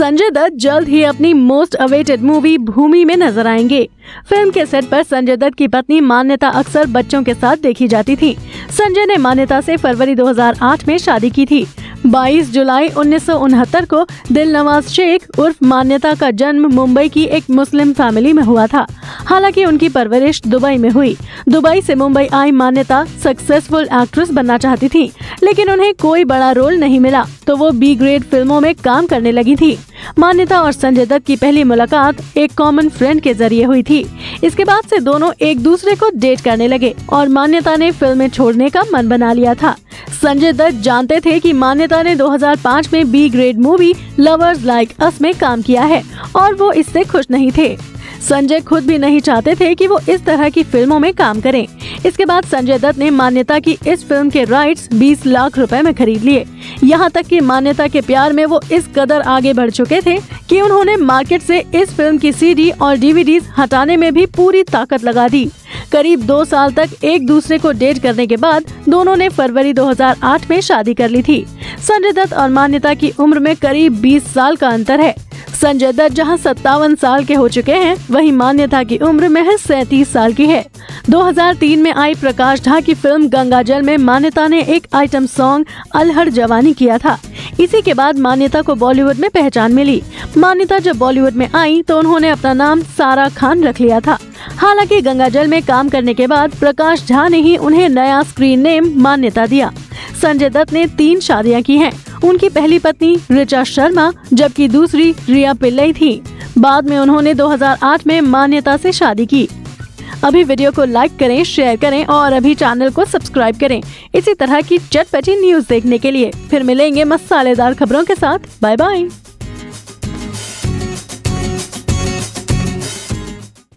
संजय दत्त जल्द ही अपनी most awaited movie भूमि में नजर आएंगे। फिल्म के सेट पर संजय दत्त की पत्नी मान्यता अक्सर बच्चों के साथ देखी जाती थी। संजय ने मान्यता से फरवरी 2008 में शादी की थी। 22 जुलाई 1969 को दिलनवाज शेख उर्फ मान्यता का जन्म मुंबई की एक मुस्लिम फैमिली में हुआ था। हालांकि उनकी परवरिश दुबई में हुई। दुबई से मुंबई आई मान्यता सक्सेसफुल एक्ट्रेस बनना चाहती थी, लेकिन उन्हें कोई बड़ा रोल नहीं मिला तो वो बी ग्रेड फिल्मों में काम करने लगी थी। मान्यता और संजय दत्त की पहली मुलाकात एक कॉमन फ्रेंड के जरिए हुई थी। इसके बाद से दोनों एक दूसरे को डेट करने लगे और मान्यता ने फिल्में छोड़ने का मन बना लिया था। संजय दत्त जानते थे कि मान्यता ने 2005 में B grade movie lovers like us में काम किया है और वो इससे खुश नहीं थे। संजय खुद भी नहीं चाहते थे कि वो इस तरह की फिल्मों में काम करें। इसके बाद संजय दत्त ने मान्यता की इस फिल्म के राइट्स 20 लाख रुपए में खरीद लिए। यहाँ तक कि मान्यता के प्यार में वो इस कदर आगे बढ़ चुके थे कि उन्होंने मार्केट से इस फिल्म की CD और DVDs हटाने में भी पूरी ताकत लगा दी। करीब 2 साल तक एक दूसरे को डेट करने के बाद दोनों ने फरवरी 2008 में शादी कर ली थी। संजय दत्त और मान्यता की उम्र में करीब 20 साल का अंतर है। संजय दत्त जहां 57 साल के हो चुके हैं, वहीं मान्यता की उम्र महज 37 साल की है। 2003 में आई प्रकाश झा की फिल्म गंगाजल में मान्यता ने एक आइटम सॉन्ग अलहर जवानी किया था। इसी के बाद मान्यता को बॉलीवुड में पहचान मिली। मान्यता जब बॉलीवुड में आई तो उन्होंने अपना नाम सारा खान रख लिया था। हालांकि गंगाजल में काम करने के बाद प्रकाश झा ने ही उन्हें नया स्क्रीन नेम मान्यता दिया। संजय दत्त ने 3 शादियां की हैं। उनकी पहली पत्नी रिचा शर्मा जबकि दूसरी रिया पिल्लै थी। बाद में उन्होंने 2008 में मान्यता से शादी की। अभी वीडियो को लाइक करें, शेयर करें और अभी चैनल को सब्सक्राइब करें इसी तरह की चटपटी न्यूज देखने के लिए। फिर मिलेंगे मसालेदार खबरों के साथ। Bye bye.